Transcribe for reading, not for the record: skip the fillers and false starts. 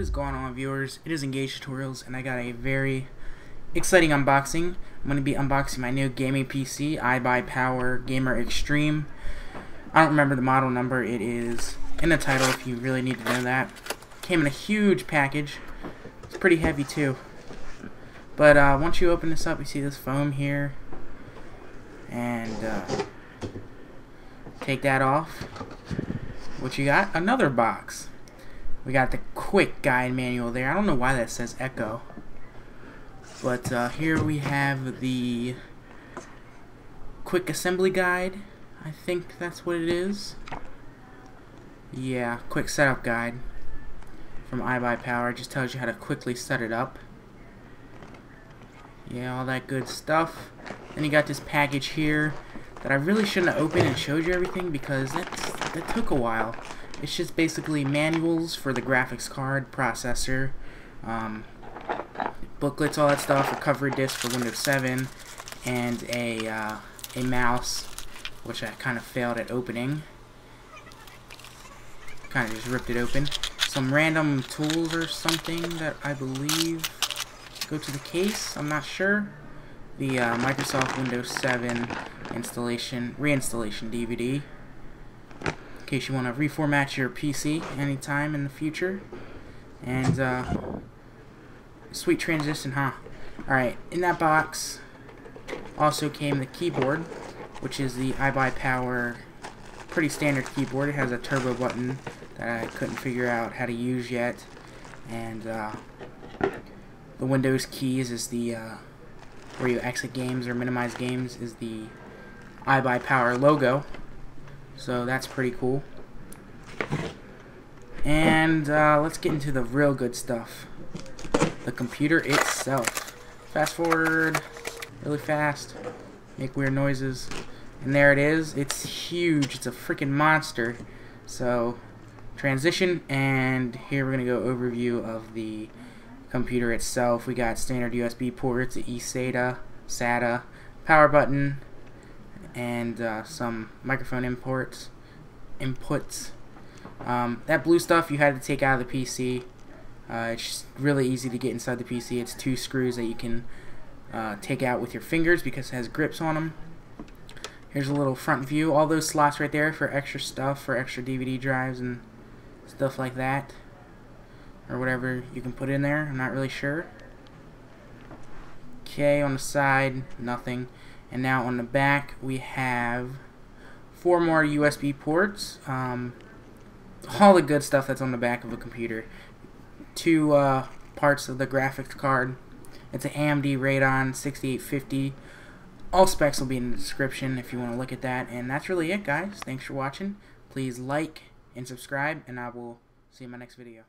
is going on, viewers? It is Engage Tutorials, and I got a very exciting unboxing. I'm going to be unboxing my new gaming PC, iBuyPower Gamer Extreme. I don't remember the model number. It is in the title if you really need to know that. Came in a huge package. It's pretty heavy too. But once you open this up, you see this foam here. And take that off. What you got? Another box. We got the quick guide manual there. I don't know why that says Echo. But here we have the quick assembly guide. I think that's what it is. Yeah, quick setup guide from iBuyPower. It just tells you how to quickly set it up. Yeah, all that good stuff. Then you got this package here that I really shouldn't have opened and showed you everything because that took a while. It's just basically manuals for the graphics card, processor, booklets, all that stuff, recovery disk for Windows 7, and a mouse, which I kind of failed at opening. Kind of just ripped it open. Some random tools or something that I believe go to the case. I'm not sure. The Microsoft Windows 7 reinstallation DVD. In case you want to reformat your PC anytime in the future. And sweet transition, huh? Alright, in that box also came the keyboard, which is the iBuyPower pretty standard keyboard. It has a turbo button that I couldn't figure out how to use yet. And the Windows keys is the where you exit games or minimize games is the iBuyPower logo. So that's pretty cool. And let's get into the real good stuff. The computer itself. Fast forward really fast. Make weird noises. And there it is. It's huge. It's a freaking monster. So transition, and here we're gonna go overview of the computer itself. We got standard USB ports, eSATA, SATA, power button, and some microphone inputs. That blue stuff you had to take out of the PC. It's just really easy to get inside the PC. It's two screws that you can take out with your fingers because it has grips on them. Here's a little front view. All those slots right there for extra stuff, for extra DVD drives and stuff like that. Or whatever you can put in there. I'm not really sure. Okay, on the side, nothing. And now on the back, we have four more USB ports. All the good stuff that's on the back of a computer. Two parts of the graphics card. It's an AMD Radeon 6850. All specs will be in the description if you want to look at that. And that's really it, guys. Thanks for watching. Please like and subscribe, and I will see you in my next video.